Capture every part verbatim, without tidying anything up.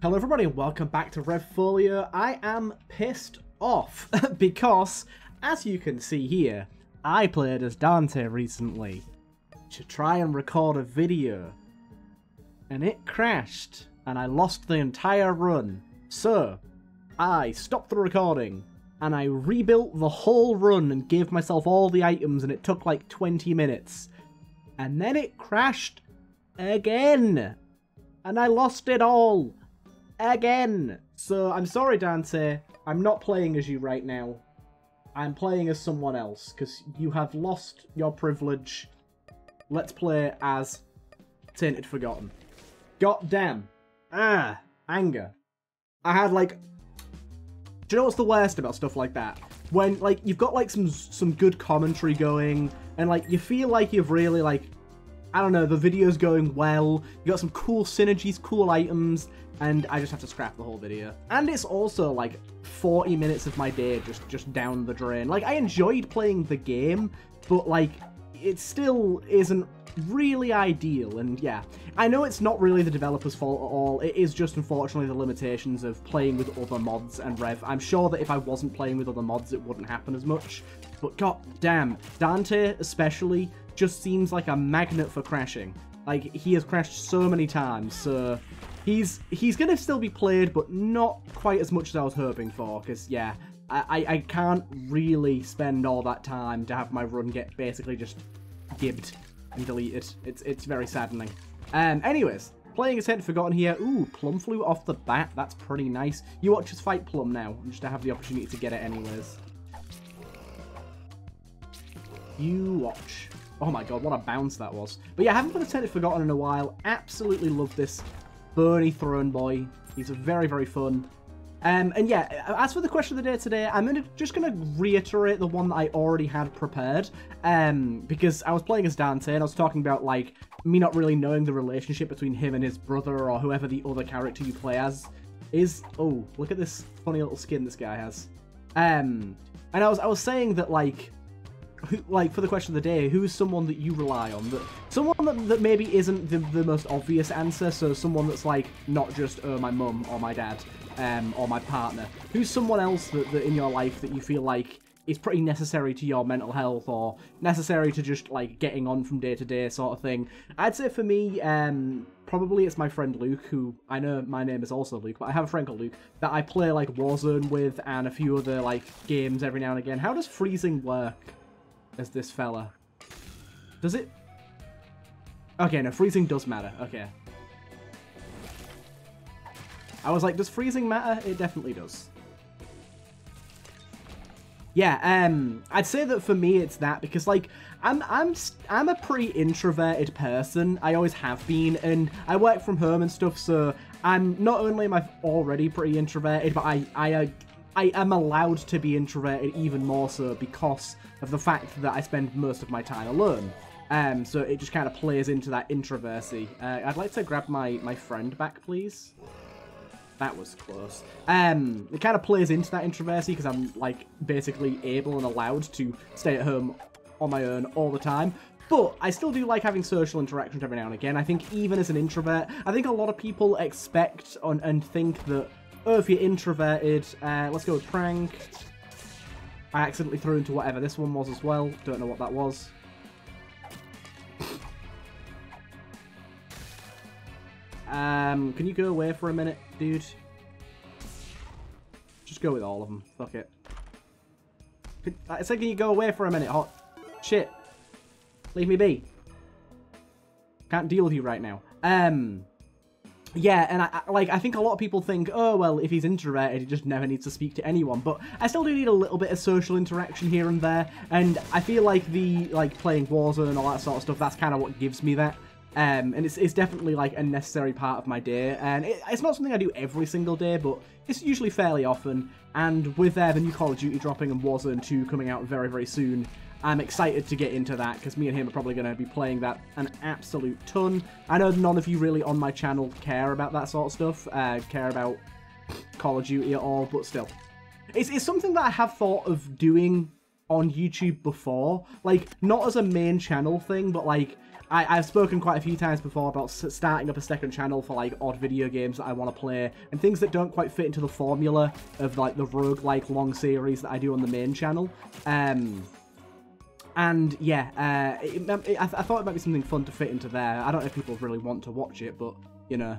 Hello everybody and welcome back to RevFolio. I am pissed off because, as you can see here, I played as Dante recently to try and record a video and it crashed and I lost the entire run. So, I stopped the recording and I rebuilt the whole run and gave myself all the items and it took like twenty minutes. And then it crashed again and I lost it all. Again! So, I'm sorry, Dante. I'm not playing as you right now. I'm playing as someone else, because you have lost your privilege. Let's play as Tainted Forgotten. God damn. Ah! Anger. I had, like... Do you know what's the worst about stuff like that? When, like, you've got, like, some, some good commentary going, and, like, you feel like you've really, like... I don't know, the video's going well, you got some cool synergies, cool items, and I just have to scrap the whole video. And it's also like forty minutes of my day just, just down the drain. Like, I enjoyed playing the game, but like, it still isn't really ideal, and yeah. I know it's not really the developer's fault at all, it is just unfortunately the limitations of playing with other mods and Rev. I'm sure that if I wasn't playing with other mods it wouldn't happen as much, but god damn, Dante especially just seems like a magnet for crashing. Like, he has crashed so many times, so he's he's gonna still be played, but not quite as much as I was hoping for, because yeah, I, I, I can't really spend all that time to have my run get basically just gibbed and deleted. It's it's very saddening. Um, anyways, playing as Tainted Forgotten here. Ooh, Plum flew off the bat, that's pretty nice. You watch us fight Plum now, just to have the opportunity to get it anyways. You watch. Oh my god, what a bounce that was. But yeah, I haven't played a Tainted Forgotten in a while. Absolutely love this Bernie Throne Boy. He's very, very fun. Um, and yeah, as for the question of the day today, I'm gonna, just going to reiterate the one that I already had prepared. Um, because I was playing as Dante and I was talking about, like, me not really knowing the relationship between him and his brother or whoever the other character you play as is. Oh, look at this funny little skin this guy has. Um, and I was, I was saying that, like... like, for the question of the day, who's someone that you rely on? That Someone that, that maybe isn't the, the most obvious answer, so someone that's, like, not just, oh, my mum or my dad um, or my partner. Who's someone else that, that in your life that you feel like is pretty necessary to your mental health or necessary to just, like, getting on from day to day sort of thing? I'd say for me, um, probably it's my friend Luke, who I know my name is also Luke, but I have a friend called Luke that I play, like, Warzone with and a few other, like, games every now and again. How does freezing work? As this fella. Does it? Okay, no, freezing does matter. Okay. I was like, does freezing matter? It definitely does. Yeah, um, I'd say that for me it's that, because, like, I'm, I'm, I'm a pretty introverted person. I always have been, and I work from home and stuff, so I'm not only am I already pretty introverted, but I, I, uh, I am allowed to be introverted even more so because of the fact that I spend most of my time alone. Um, so it just kind of plays into that introversy. Uh, I'd like to grab my, my friend back, please. That was close. Um, it kind of plays into that introversy because I'm, like, basically able and allowed to stay at home on my own all the time. But I still do like having social interactions every now and again. I think even as an introvert, I think a lot of people expect on, and think that, oh, if you're introverted, uh, let's go with prank. I accidentally threw into whatever this one was as well. Don't know what that was. um, can you go away for a minute, dude? Just go with all of them. Fuck it. Could, I said, can you go away for a minute? Hot shit. Leave me be. Can't deal with you right now. Um... Yeah, and I, I, like, I think a lot of people think, oh, well, if he's introverted, he just never needs to speak to anyone. But I still do need a little bit of social interaction here and there. And I feel like the, like, playing Warzone and all that sort of stuff, that's kind of what gives me that. Um, and it's, it's definitely, like, a necessary part of my day. And it, it's not something I do every single day, but it's usually fairly often. And with uh, the new Call of Duty dropping and Warzone two coming out very, very soon, I'm excited to get into that, because me and him are probably going to be playing that an absolute ton. I know none of you really on my channel care about that sort of stuff, uh, care about Call of Duty at all, but still. It's, it's something that I have thought of doing on YouTube before, like not as a main channel thing, but like I, I've spoken quite a few times before about s starting up a second channel for like odd video games that I want to play and things that don't quite fit into the formula of like the roguelike long series that I do on the main channel. Um, and yeah, uh, it, it, I, I thought it might be something fun to fit into there. I don't know if people really want to watch it, but you know.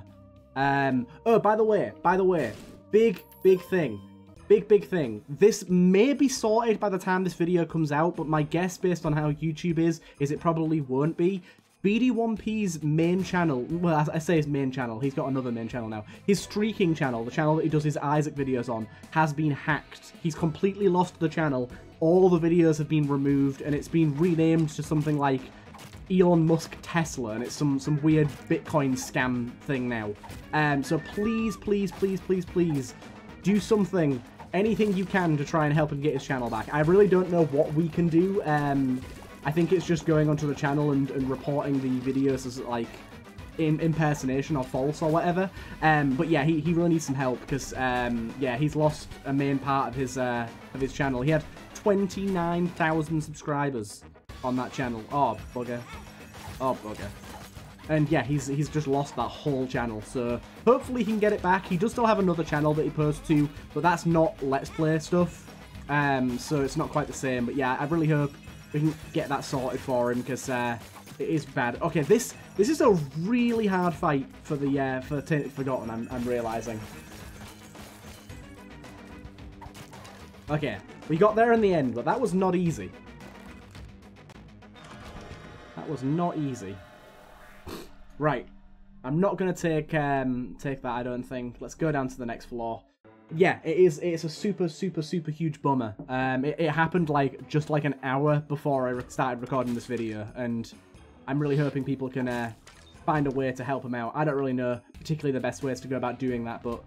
Um, oh, by the way, by the way, big, big thing. Big, big thing. This may be sorted by the time this video comes out, but my guess based on how YouTube is, is it probably won't be. B D one P's main channel, well, I say his main channel, he's got another main channel now. His streaking channel, the channel that he does his Isaac videos on, has been hacked. He's completely lost the channel. All the videos have been removed, and it's been renamed to something like Elon Musk Tesla, and it's some some weird Bitcoin scam thing now. Um, so please, please, please, please, please, do something. Anything you can to try and help him get his channel back. I really don't know what we can do. Um, I think it's just going onto the channel and, and reporting the videos as, like, in, impersonation or false or whatever. Um, but, yeah, he, he really needs some help because, um, yeah, he's lost a main part of his, uh, of his channel. He had twenty-nine thousand subscribers on that channel. Oh, bugger. Oh, bugger. And yeah, he's he's just lost that whole channel, so hopefully he can get it back. He does still have another channel that he posts to, but that's not Let's Play stuff, um, so it's not quite the same. But yeah, I really hope we can get that sorted for him, because uh, it is bad. Okay, this this is a really hard fight for the uh, for Tainted Forgotten, I'm, I'm realising. Okay, we got there in the end, but that was not easy. That was not easy. Right, I'm not gonna take um, take that. I don't think. Let's go down to the next floor. Yeah, it is. It's a super, super, super huge bummer. Um, it, it happened like just like an hour before I started recording this video, and I'm really hoping people can uh, find a way to help him out. I don't really know particularly the best ways to go about doing that, but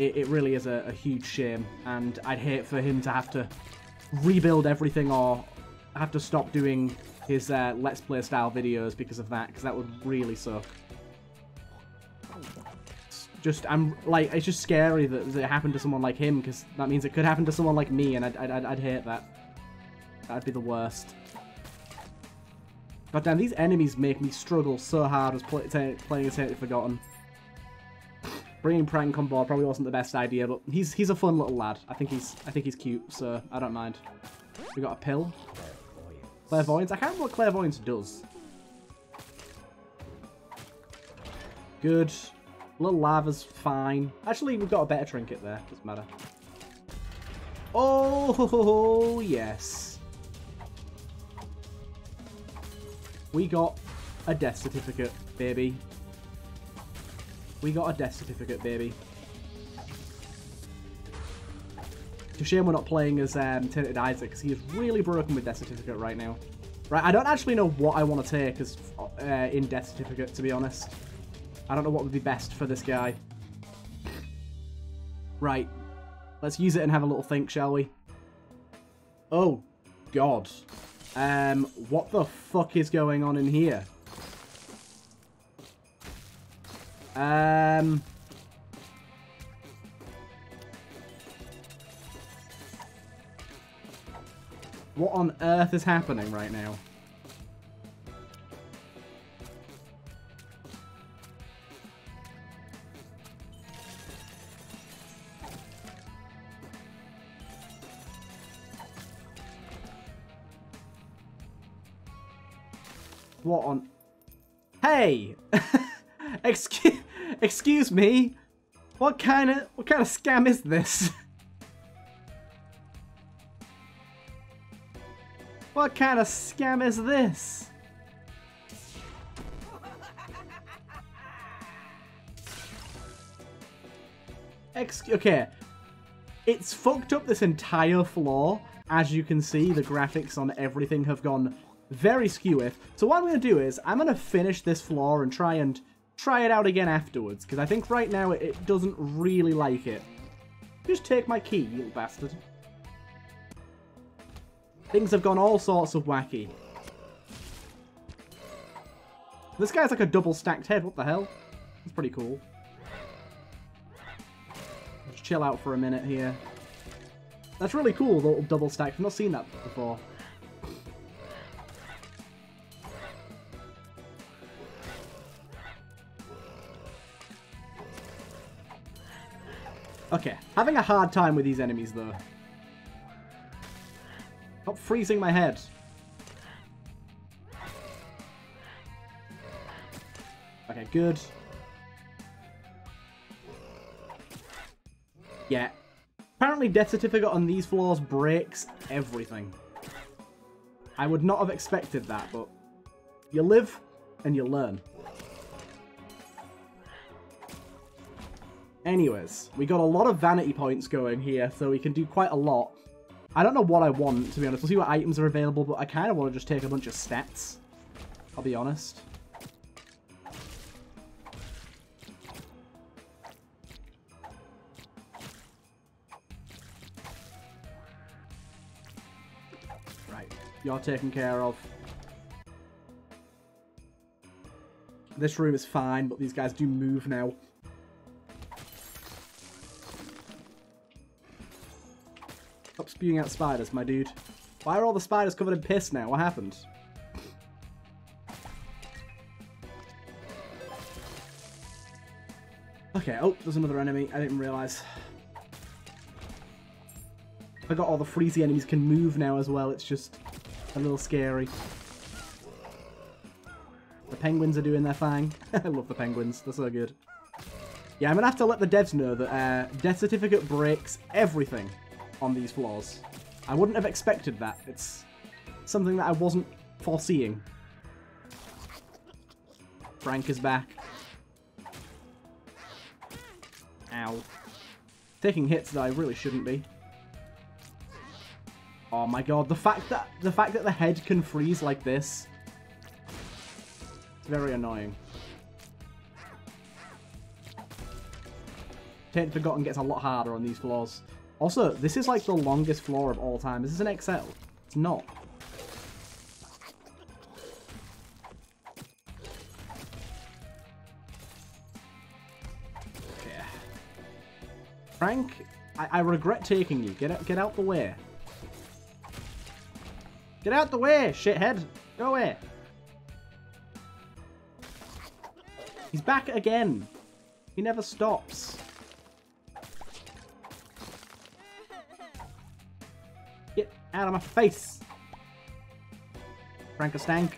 it, it really is a, a huge shame, and I'd hate for him to have to rebuild everything or have to stop doing his uh, Let's Play style videos because of that, because that would really suck. It's just, I'm like, it's just scary that, that it happened to someone like him, because that means it could happen to someone like me, and I'd, I'd, I'd hate that. That'd be the worst. Goddamn, these enemies make me struggle so hard as play, playing as Tainted Forgotten. Bringing Prank on board probably wasn't the best idea, but he's he's a fun little lad. I think he's I think he's cute, so I don't mind. We got a pill. Clairvoyance. I can't remember what clairvoyance does. Good. Little lava's fine. Actually, we've got a better trinket there. Doesn't matter. Oh, yes. We got a death certificate, baby. We got a death certificate, baby. It's a shame we're not playing as um, Tainted Isaac, because he is really broken with Death Certificate right now. Right, I don't actually know what I want to take as uh, in Death Certificate, to be honest. I don't know what would be best for this guy. Right, let's use it and have a little think, shall we? Oh, God. Um, what the fuck is going on in here? Um... What on earth is happening right now? What on... Hey! Excuse, excuse me? What kind of, what kind of scam is this? What kind of scam is this? Ex okay. It's fucked up this entire floor. As you can see, the graphics on everything have gone very skew-iff. So what I'm going to do is, I'm going to finish this floor and try and try it out again afterwards. Because I think right now it, it doesn't really like it. Just take my key, you little bastard. Things have gone all sorts of wacky. This guy's like a double stacked head. What the hell? That's pretty cool. Just chill out for a minute here. That's really cool, the little double stack. I've not seen that before. Okay, having a hard time with these enemies though. Stop freezing my head. Okay, good. Yeah. Apparently death certificate on these floors breaks everything. I would not have expected that, but you live and you learn. Anyways, we got a lot of vanity points going here, so we can do quite a lot. I don't know what I want, to be honest. We'll see what items are available, but I kind of want to just take a bunch of stats. I'll be honest. Right, you're taken care of. This room is fine, but these guys do move now. Stop spewing out spiders, my dude. Why are all the spiders covered in piss now? What happened? Okay, oh, there's another enemy. I didn't realize. I forgot all the freezy enemies can move now as well. It's just a little scary. The penguins are doing their thing. I love the penguins. They're so good. Yeah, I'm going to have to let the devs know that uh, death certificate breaks everything on these floors. I wouldn't have expected that. It's something that I wasn't foreseeing. Frank is back. Ow. Taking hits that I really shouldn't be. Oh my god, the fact that the fact that the head can freeze like this. It's very annoying. Tainted Forgotten gets a lot harder on these floors. Also, this is like the longest floor of all time. Is this an X L? It's not. Yeah. Frank, I, I regret taking you. Get out, get out the way. Get out the way, shithead. Go away. He's back again. He never stops. Out of my face! Frankenstein.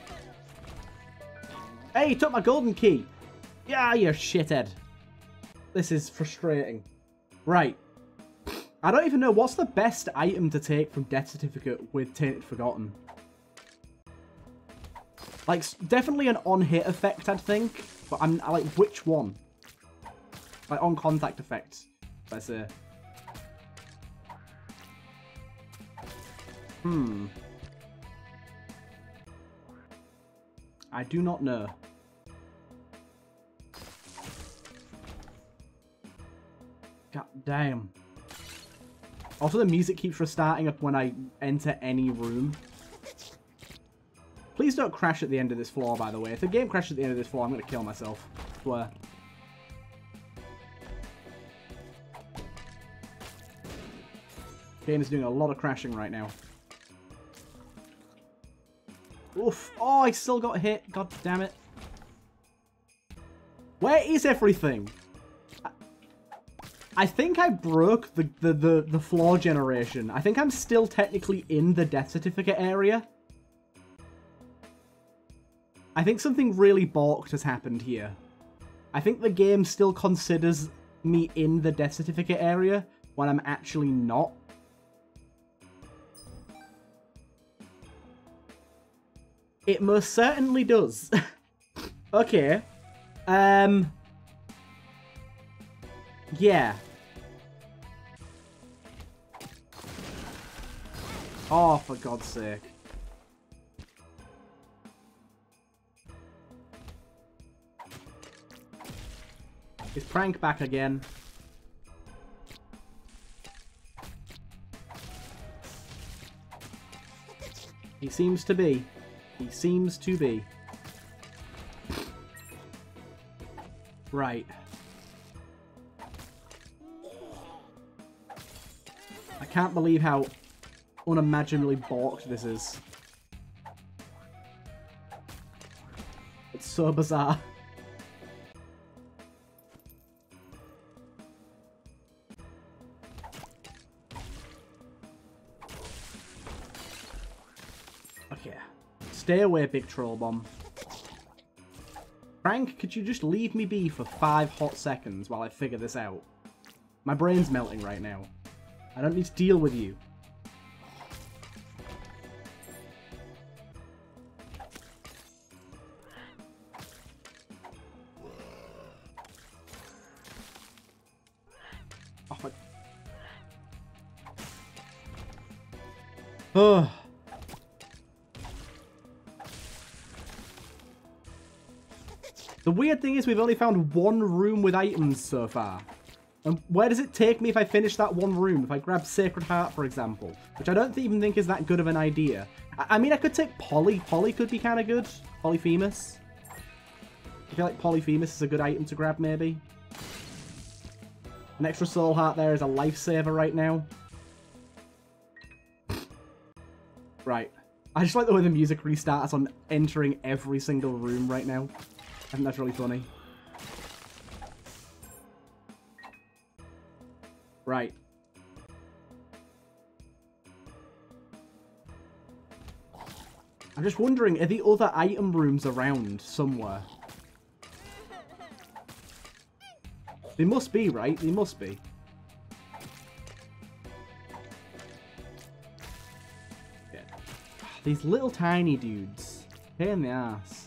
Hey, you took my golden key! Yeah, you shithead. This is frustrating. Right. I don't even know what's the best item to take from Death Certificate with Tainted Forgotten. Like, definitely an on-hit effect, I'd think. But I'm I like, which one? Like, on-contact effect, I say. Hmm. I do not know. God damn. Also, the music keeps restarting up when I enter any room. Please don't crash at the end of this floor, by the way. If the game crashes at the end of this floor, I'm going to kill myself. I swear. Game is doing a lot of crashing right now. Oof. Oh, I still got hit. God damn it. Where is everything? I, I think I broke the, the, the, the floor generation. I think I'm still technically in the death certificate area. I think something really balked has happened here. I think the game still considers me in the death certificate area when I'm actually not. It most certainly does. Okay. Um. Yeah. Oh, for God's sake. Is Prank back again? He seems to be. He seems to be. Right. I can't believe how unimaginably balked this is. It's so bizarre. Stay away, big troll bomb. Frank, could you just leave me be for five hot seconds while I figure this out? My brain's melting right now. I don't need to deal with you. Oh, my... Ugh. The weird thing is we've only found one room with items so far. And where does it take me if I finish that one room? If I grab Sacred Heart, for example, which I don't th- even think is that good of an idea. I, I mean, I could take Poly. Poly could be kind of good. Polyphemus. I feel like Polyphemus is a good item to grab, maybe. An extra soul heart there is a lifesaver right now. Right. I just like the way the music restarts on entering every single room right now. I think that's really funny. Right. I'm just wondering, are the other item rooms around somewhere? They must be, right? They must be. Yeah. These little tiny dudes. Pain in the ass.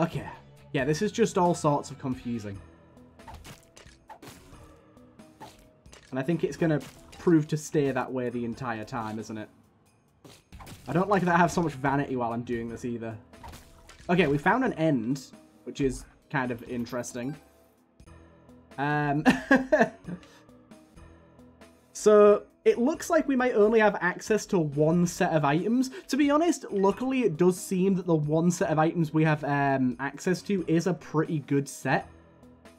Okay. Yeah, this is just all sorts of confusing. And I think it's going to prove to stay that way the entire time, isn't it? I don't like that I have so much vanity while I'm doing this either. Okay, we found an end, which is kind of interesting. Um, so... It looks like we might only have access to one set of items. To be honest, luckily it does seem that the one set of items we have um, access to is a pretty good set.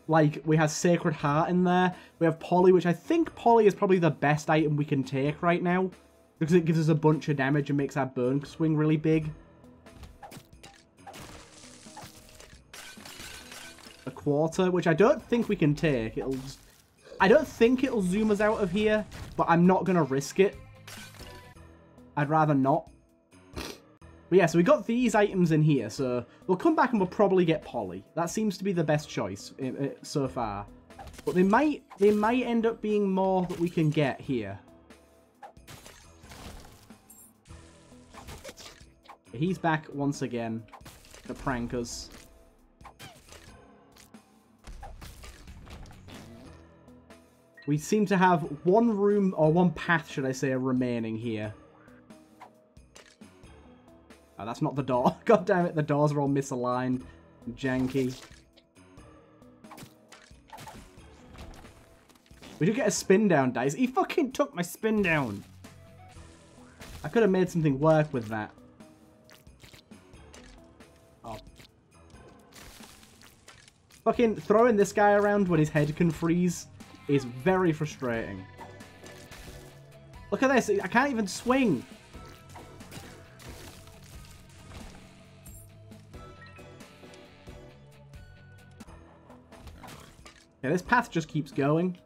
Like, we have Sacred Heart in there. We have Poly, which I think Poly is probably the best item we can take right now, because it gives us a bunch of damage and makes our burn swing really big. A quarter, which I don't think we can take. It'll just... I don't think it'll zoom us out of here, but I'm not going to risk it. I'd rather not. But yeah, so we got these items in here, so we'll come back and we'll probably get Poly. That seems to be the best choice so far. But they might, they might end up being more that we can get here. He's back once again to prank us. We seem to have one room, or one path, should I say, remaining here. Oh, that's not the door. God damn it, the doors are all misaligned and janky. We do get a spin down dice. He fucking took my spin down. I could have made something work with that. Oh. Fucking throwing this guy around when his head can freeze is very frustrating. Look at this, I can't even swing. Yeah, this path just keeps going.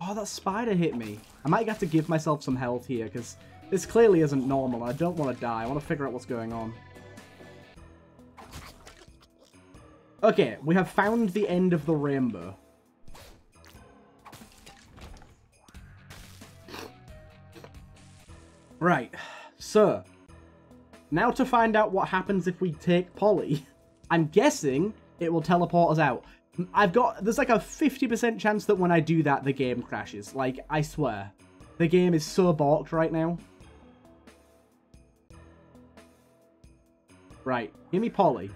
Oh, that spider hit me. I might have to give myself some health here, because this clearly isn't normal. I don't want to die. I want to figure out what's going on. Okay, we have found the end of the rainbow. Right. So, now to find out what happens if we take Poly. I'm guessing it will teleport us out. I've got... There's like a fifty percent chance that when I do that, the game crashes. Like, I swear. The game is so balked right now. Right, give me Poly.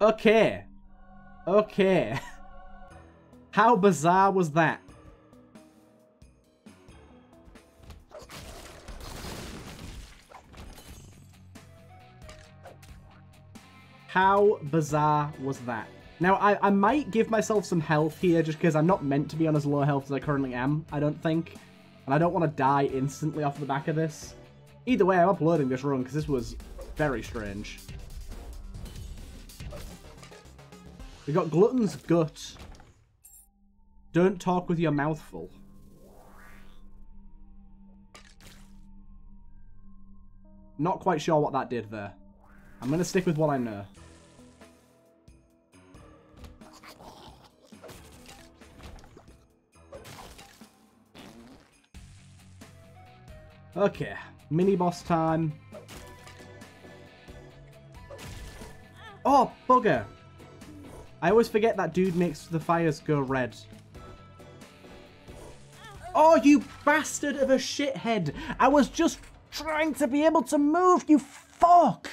Okay. Okay. How bizarre was that? How bizarre was that? Now, I, I might give myself some health here just because I'm not meant to be on as low health as I currently am, I don't think. and I don't want to die instantly off the back of this. Either way, I'm uploading this run because this was very strange. We got Glutton's Gut. Don't talk with your mouth full. Not quite sure what that did there. I'm going to stick with what I know. Okay, mini-boss time. Oh, bugger! I always forget that dude makes the fires go red. Oh, you bastard of a shithead! I was just trying to be able to move, you fuck!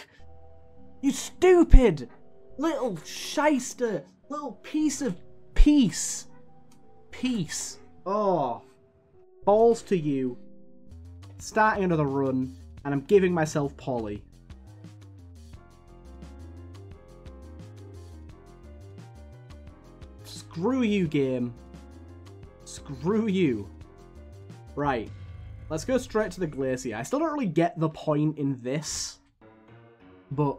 You stupid little shyster, little piece of peace. Peace. Oh, balls to you. Starting another run, and I'm giving myself Polly. Screw you, game. Screw you. Right. Let's go straight to the glacier. I still don't really get the point in this, but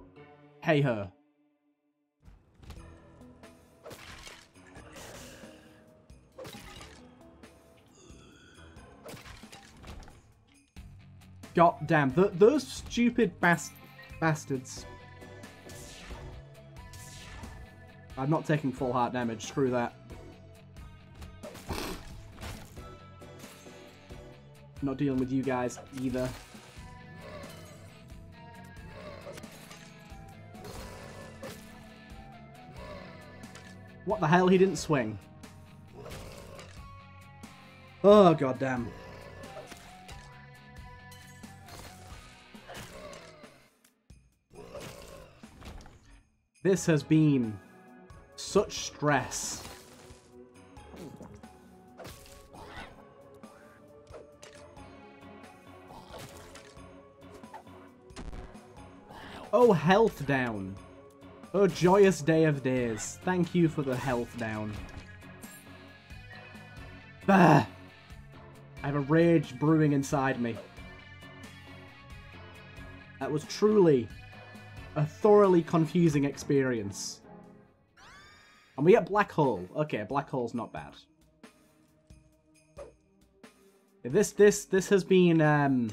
hey-ho. God damn, Th those stupid bas bastards. I'm not taking full heart damage, screw that. Not dealing with you guys either. What the hell, he didn't swing. Oh, god damn. This has been such stress. Oh, health down. Oh, joyous day of days. Thank you for the health down. Bah! I have a rage brewing inside me. That was truly a thoroughly confusing experience. And we get Black Hole. Okay, Black Hole's not bad. This, this, this has been, um...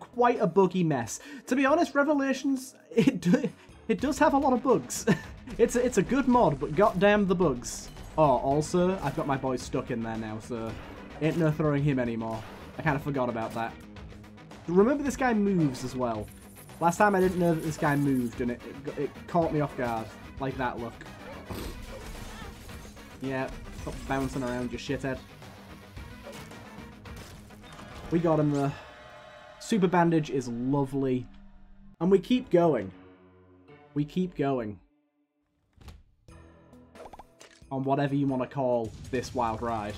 quite a buggy mess. To be honest, Revelations, it do, it does have a lot of bugs. it's, a, it's a good mod, but goddamn the bugs. Oh, also, I've got my boy stuck in there now, so ain't no throwing him anymore. I kind of forgot about that. Remember, this guy moves as well. Last time I didn't know that this guy moved, and it, it, it caught me off guard. Like that, look. Yeah, stop bouncing around, you shithead. We got him there. Super bandage is lovely. And we keep going. We keep going. On whatever you want to call this wild ride.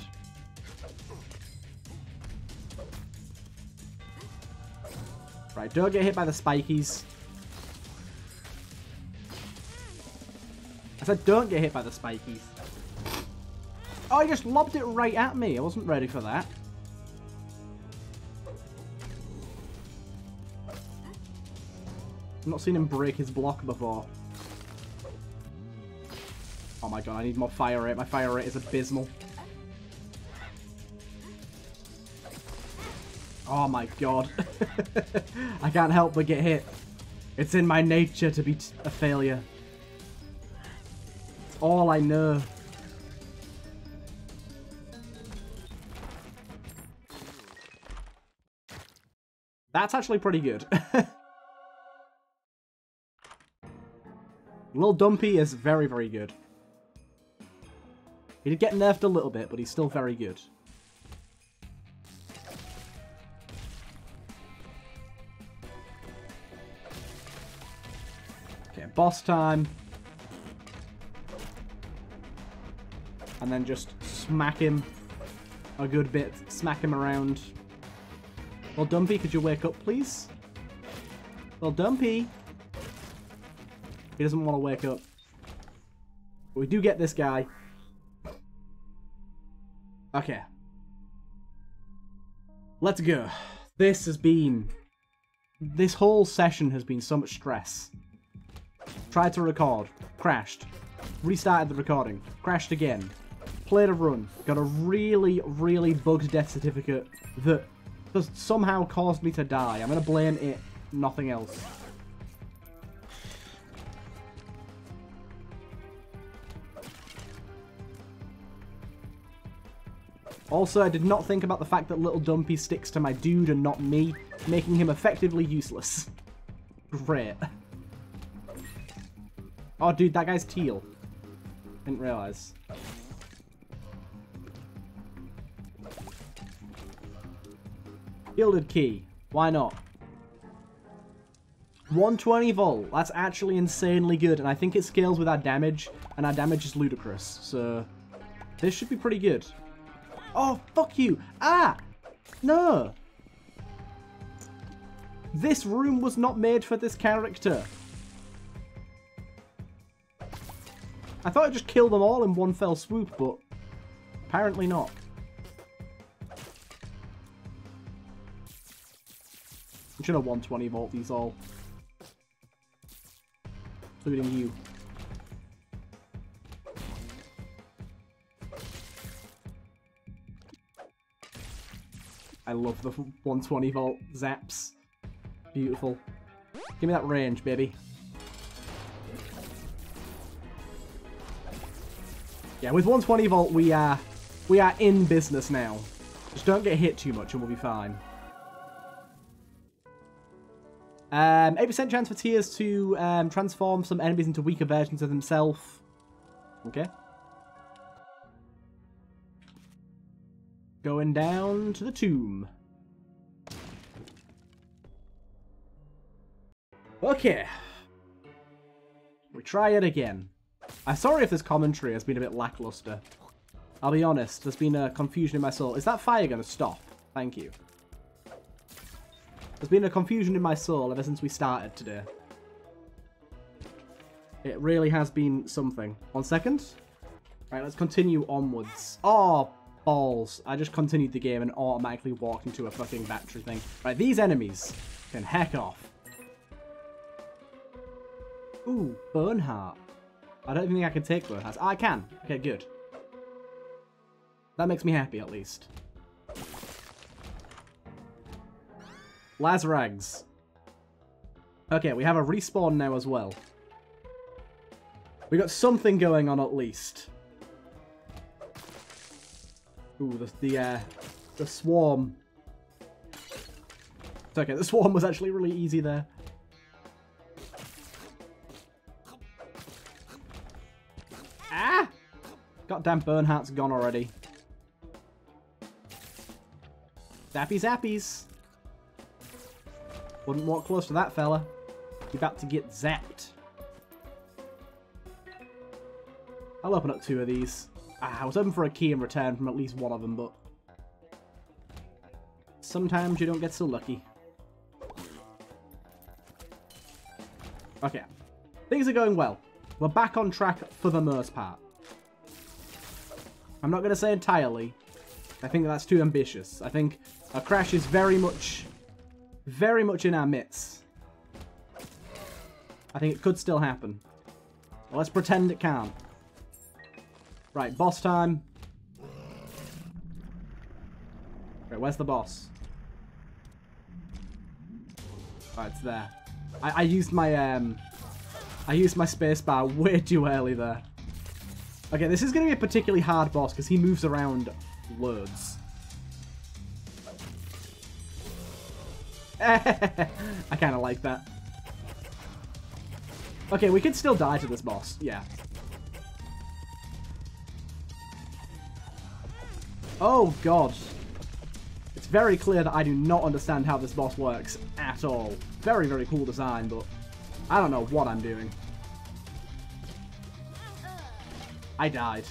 Right, don't get hit by the spikies. I said don't get hit by the spikies. Oh, I just lobbed it right at me. I wasn't ready for that. I've not seen him break his block before. Oh my god, I need more fire rate. My fire rate is abysmal. Oh my god. I can't help but get hit. It's in my nature to be t a failure. It's all I know. That's actually pretty good. Lil Dumpy is very, very good. He did get nerfed a little bit, but he's still very good. Okay, boss time. And then just smack him a good bit. Smack him around. Lil Dumpy, could you wake up, please? Lil Dumpy. He doesn't want to wake up. But we do get this guy. Okay. Let's go. This has been... This whole session has been so much stress. Tried to record. Crashed. Restarted the recording. Crashed again. Played a run. Got a really, really bugged death certificate that has somehow caused me to die. I'm going to blame it. Nothing else. Also, I did not think about the fact that Little Dumpy sticks to my dude and not me, making him effectively useless. Great. Oh, dude, that guy's teal. Didn't realize. Gilded key. Why not? one twenty volt. That's actually insanely good, and I think it scales with our damage, and our damage is ludicrous. So, this should be pretty good. Oh, fuck you. Ah! No! This room was not made for this character. I thought I'd just kill them all in one fell swoop, but apparently not. I should have one twenty volt these all. Including you. I love the one twenty volt zaps. Beautiful. Give me that range, baby. Yeah, with one twenty volt, we are we are in business now. Just don't get hit too much, and we'll be fine. Um, eight percent chance for tiers to um, transform some enemies into weaker versions of themselves. Okay. Going down to the tomb. Okay. We try it again. I'm sorry if this commentary has been a bit lackluster. I'll be honest, there's been a confusion in my soul. Is that fire going to stop? Thank you. There's been a confusion in my soul ever since we started today. It really has been something. One second. Right, let's continue onwards. Oh, balls. I just continued the game and automatically walked into a fucking battery thing. Right, these enemies can heck off. Ooh, burn heart. I don't even think I can take burn hearts. Oh, I can. Okay, good. That makes me happy, at least. Lazarags. Okay, we have a respawn now as well. We got something going on, at least. Ooh, the, the, uh, the swarm. It's okay, the swarm was actually really easy there. Ah! Goddamn Bernhardt's gone already. Zappies, zappies. Wouldn't walk close to that fella. You're about to get zapped. I'll open up two of these. Ah, I was hoping for a key in return from at least one of them, but... sometimes you don't get so lucky. Okay. Things are going well. We're back on track for the most part. I'm not going to say entirely. I think that's too ambitious. I think a crash is very much, very much in our midst. I think it could still happen. Well, let's pretend it can't. Right, boss time. Right, where's the boss? Right, it's there. I, I used my um, I used my spacebar way too early there. Okay, this is going to be a particularly hard boss because he moves around loads. I kind of like that. Okay, we could still die to this boss. Yeah. Oh, God. It's very clear that I do not understand how this boss works at all. Very, very cool design, but I don't know what I'm doing. I died.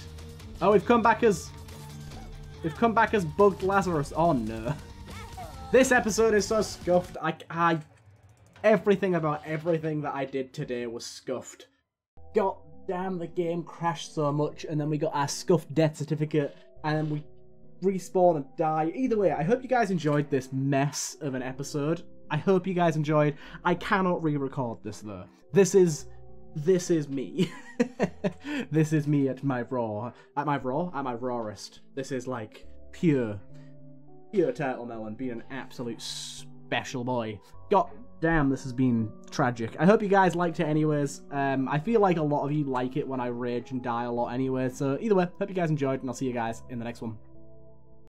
Oh, we've come back as... We've come back as bugged Lazarus. Oh, no. This episode is so scuffed. I... I everything about everything that I did today was scuffed. God damn, the game crashed so much, and then we got our scuffed death certificate, and then we... respawn and die. Either way, I hope you guys enjoyed this mess of an episode. I hope you guys enjoyed. I cannot re-record this though. This is this is me. This is me at my raw, at my raw, at my rawest. This is like pure, pure turtle melon, being an absolute special boy. God damn, this has been tragic. I hope you guys liked it anyways. Um, I feel like a lot of you like it when I rage and die a lot anyway. So either way, hope you guys enjoyed, and I'll see you guys in the next one.